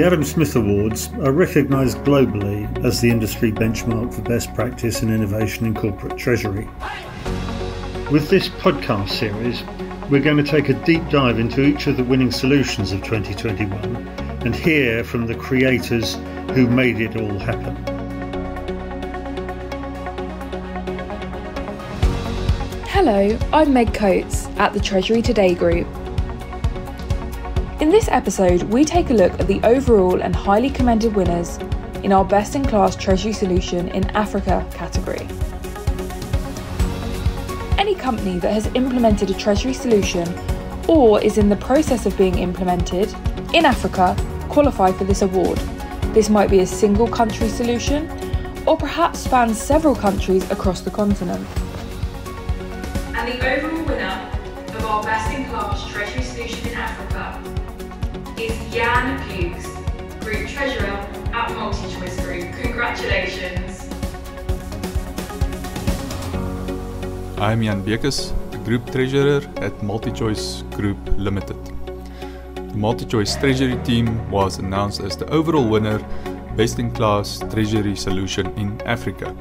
The Adam Smith Awards are recognised globally as the industry benchmark for best practice and innovation in corporate treasury. With this podcast series, we're going to take a deep dive into each of the winning solutions of 2021 and hear from the creators who made it all happen. Hello, I'm Meg Coates at the Treasury Today Group. In this episode, we take a look at the overall and highly commended winners in our best-in-class Treasury Solution in Africa category. Any company that has implemented a Treasury Solution or is in the process of being implemented in Africa qualify for this award. This might be a single country solution or perhaps spans several countries across the continent. And the overall winner of our best-in-class Treasury Solution in Africa is Jan Beukes, Group Treasurer at MultiChoice Group. Congratulations. I'm Jan Beukes, the Group Treasurer at MultiChoice Group Ltd. The MultiChoice Treasury team was announced as the overall winner, best-in-class Treasury Solution in Africa.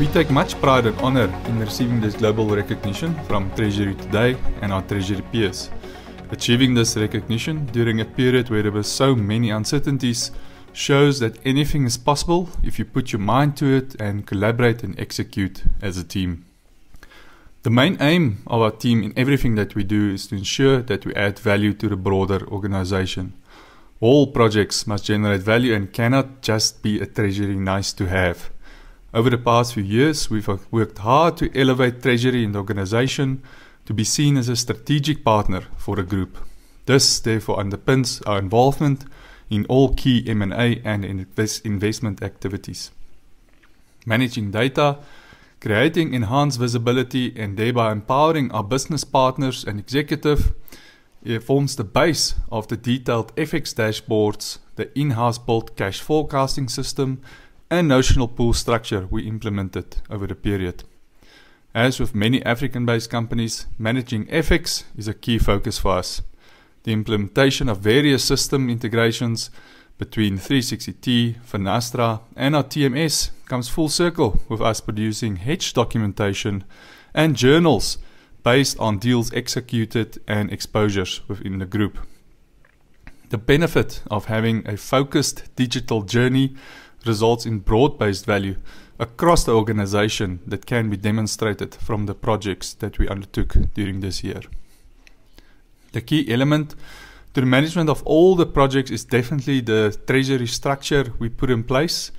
We take much pride and honor in receiving this global recognition from Treasury Today and our Treasury peers. Achieving this recognition during a period where there were so many uncertainties shows that anything is possible if you put your mind to it and collaborate and execute as a team. The main aim of our team in everything that we do is to ensure that we add value to the broader organization. All projects must generate value and cannot just be a treasury nice to have. Over the past few years, we've worked hard to elevate treasury in the organization to be seen as a strategic partner for the group. This therefore underpins our involvement in all key M&A and investment activities. Managing data, creating enhanced visibility and thereby empowering our business partners and executive, it forms the base of the detailed FX dashboards, the in-house built cash forecasting system and notional pool structure we implemented over the period. As with many African-based companies, managing FX is a key focus for us. The implementation of various system integrations between 360T, Finastra and our TMS comes full circle with us producing hedge documentation and journals based on deals executed and exposures within the group. The benefit of having a focused digital journey results in broad-based value across the organization that can be demonstrated from the projects that we undertook during this year. The key element to the management of all the projects is definitely the treasury structure we put in place.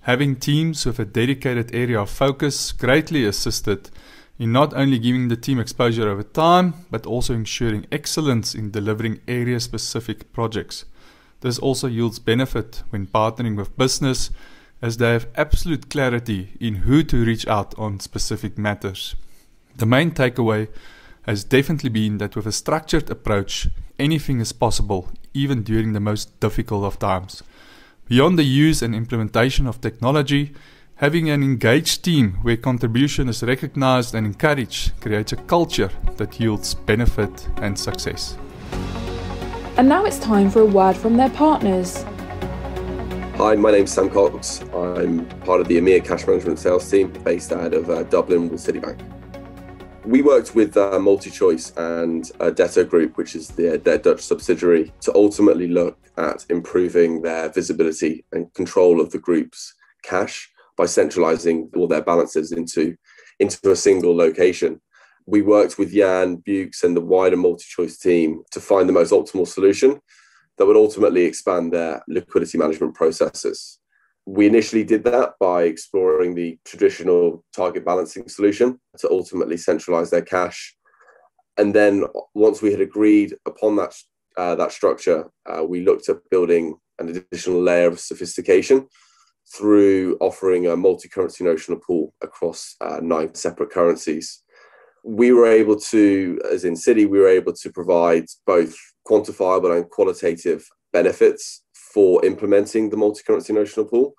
Having teams with a dedicated area of focus greatly assisted in not only giving the team exposure over time, but also ensuring excellence in delivering area-specific projects. This also yields benefit when partnering with business, as they have absolute clarity in who to reach out on specific matters. The main takeaway has definitely been that with a structured approach, anything is possible, even during the most difficult of times. Beyond the use and implementation of technology, having an engaged team where contribution is recognized and encouraged creates a culture that yields benefit and success. And now it's time for a word from their partners. Hi, my name's Sam Cox. I'm part of the EMEA cash management sales team based out of Dublin with Citibank. We worked with MultiChoice and Detto Group, which is their Dutch subsidiary, to ultimately look at improving their visibility and control of the group's cash by centralizing all their balances into a single location. We worked with Jan Beukes and the wider MultiChoice team to find the most optimal solution that would ultimately expand their liquidity management processes. We initially did that by exploring the traditional target balancing solution to ultimately centralize their cash. And then once we had agreed upon that structure, we looked at building an additional layer of sophistication through offering a multi-currency notional pool across 9 separate currencies. We were able to, as in Citi, we were able to provide both quantifiable and qualitative benefits for implementing the multi-currency notional pool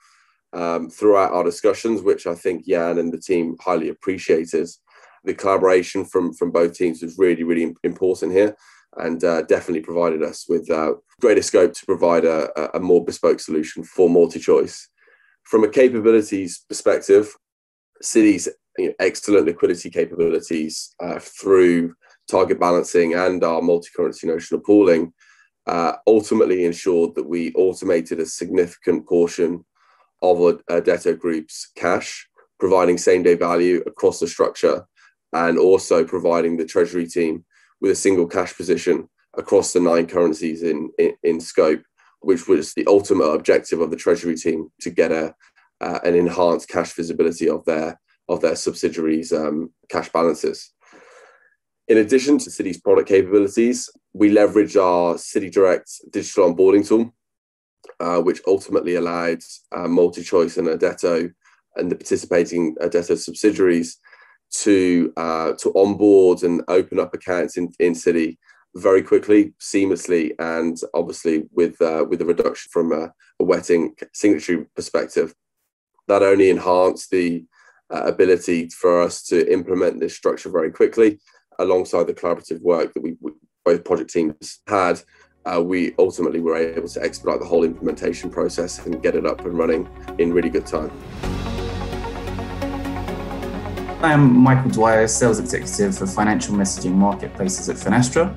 throughout our discussions, which I think Jan and the team highly appreciated. The collaboration from both teams was really, really important here. and definitely provided us with greater scope to provide a more bespoke solution for MultiChoice. From a capabilities perspective, Citi's excellent liquidity capabilities through target balancing and our multi-currency notional pooling ultimately ensured that we automated a significant portion of Detto Group's cash, providing same-day value across the structure and also providing the Treasury team with a single cash position across the 9 currencies in scope, which was the ultimate objective of the Treasury team, to get an enhanced cash visibility of their subsidiaries' cash balances. In addition to Citi's product capabilities, we leverage our Citi Direct digital onboarding tool, which ultimately allowed MultiChoice and Detto and the participating Detto subsidiaries to onboard and open up accounts in Citi very quickly, seamlessly, and obviously with a reduction from a wet ink signatory perspective. That only enhanced the ability for us to implement this structure very quickly, alongside the collaborative work that we both project teams had. We ultimately were able to expedite the whole implementation process and get it up and running in really good time. I'm Michael Dwyer, Sales Executive for Financial Messaging Marketplaces at Finastra.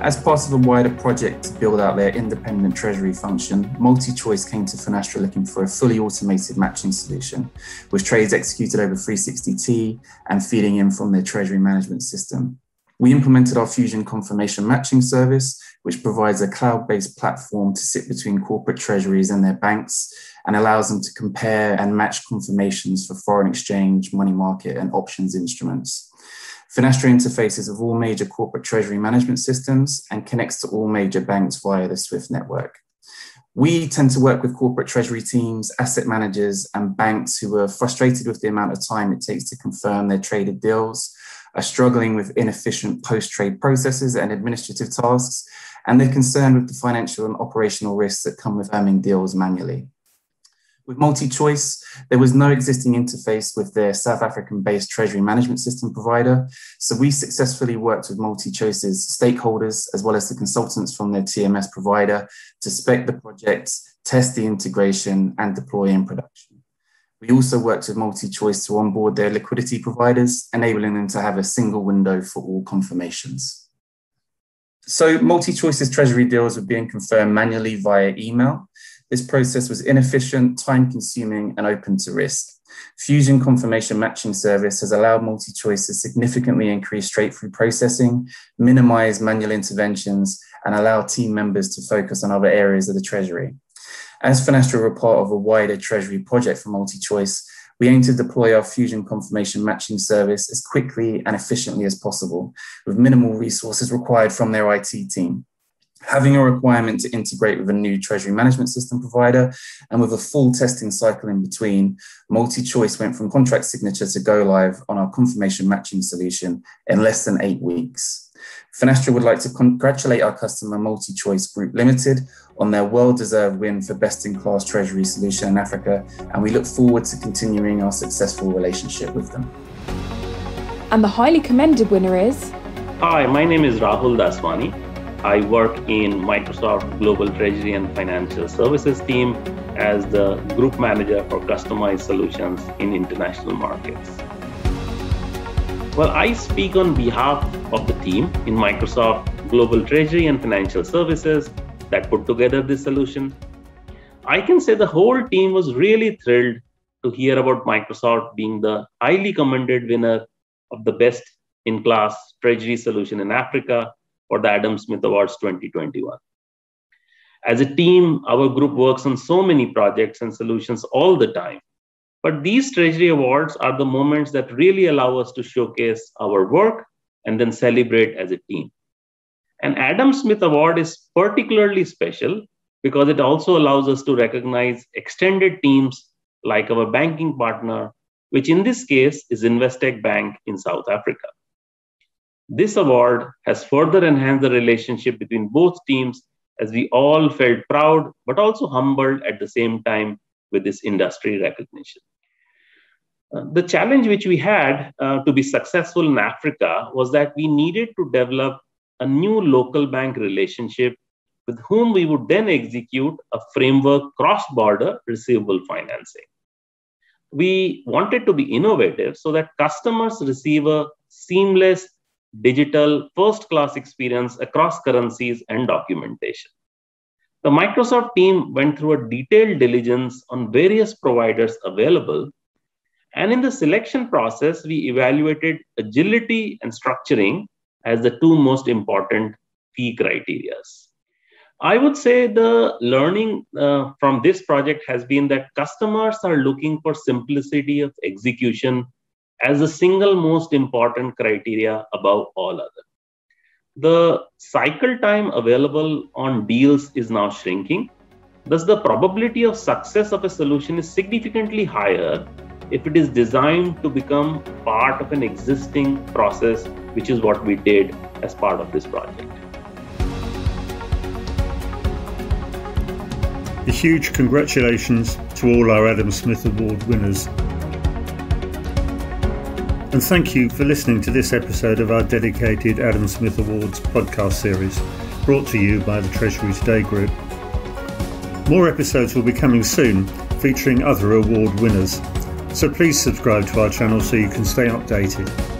As part of a wider project to build out their independent treasury function, MultiChoice came to Finastra looking for a fully automated matching solution, with trades executed over 360T and feeding in from their treasury management system. We implemented our Fusion Confirmation Matching Service, which provides a cloud-based platform to sit between corporate treasuries and their banks and allows them to compare and match confirmations for foreign exchange, money market, and options instruments. Finastra interfaces with all major corporate treasury management systems and connects to all major banks via the SWIFT network. We tend to work with corporate treasury teams, asset managers, and banks who are frustrated with the amount of time it takes to confirm their traded deals, are struggling with inefficient post-trade processes and administrative tasks, and they're concerned with the financial and operational risks that come with firming deals manually. With MultiChoice, there was no existing interface with their South African-based treasury management system provider, so we successfully worked with MultiChoice's stakeholders as well as the consultants from their TMS provider to spec the project, test the integration, and deploy in production. We also worked with MultiChoice to onboard their liquidity providers, enabling them to have a single window for all confirmations. So MultiChoice's treasury deals were being confirmed manually via email. This process was inefficient, time-consuming, and open to risk. Fusion Confirmation Matching Service has allowed MultiChoice to significantly increase straight-through processing, minimize manual interventions, and allow team members to focus on other areas of the treasury. As Finastra were part of a wider treasury project for MultiChoice, we aim to deploy our Fusion Confirmation Matching Service as quickly and efficiently as possible, with minimal resources required from their IT team. Having a requirement to integrate with a new treasury management system provider and with a full testing cycle in between, MultiChoice went from contract signature to go live on our confirmation matching solution in less than 8 weeks. Finastra would like to congratulate our customer MultiChoice Group Ltd on their well-deserved win for best-in-class treasury solution in Africa, and we look forward to continuing our successful relationship with them. And the highly commended winner is... Hi, my name is Rahul Daswani. I work in Microsoft Global Treasury and Financial Services team as the Group Manager for Customized Solutions in International Markets. Well, I speak on behalf of the team in Microsoft Global Treasury and Financial Services that put together this solution. I can say the whole team was really thrilled to hear about Microsoft being the highly commended winner of the best-in-class Treasury solution in Africa for the Adam Smith Awards 2021. As a team, our group works on so many projects and solutions all the time. But these Treasury Awards are the moments that really allow us to showcase our work and then celebrate as a team. An Adam Smith Award is particularly special because it also allows us to recognize extended teams like our banking partner, which in this case is Investec Bank in South Africa. This award has further enhanced the relationship between both teams as we all felt proud, but also humbled at the same time with this industry recognition. The challenge which we had to be successful in Africa was that we needed to develop a new local bank relationship with whom we would then execute a framework cross-border receivable financing. We wanted to be innovative so that customers receive a seamless, digital, first-class experience across currencies and documentation. The Microsoft team went through a detailed diligence on various providers available, and in the selection process, we evaluated agility and structuring as the two most important key criteria. I would say the learning from this project has been that customers are looking for simplicity of execution as the single most important criteria above all other. The cycle time available on deals is now shrinking. Thus, the probability of success of a solution is significantly higher if it is designed to become part of an existing process, which is what we did as part of this project. A huge congratulations to all our Adam Smith Award winners. And thank you for listening to this episode of our dedicated Adam Smith Awards podcast series, brought to you by the Treasury Today Group. More episodes will be coming soon, featuring other award winners. So please subscribe to our channel so you can stay updated.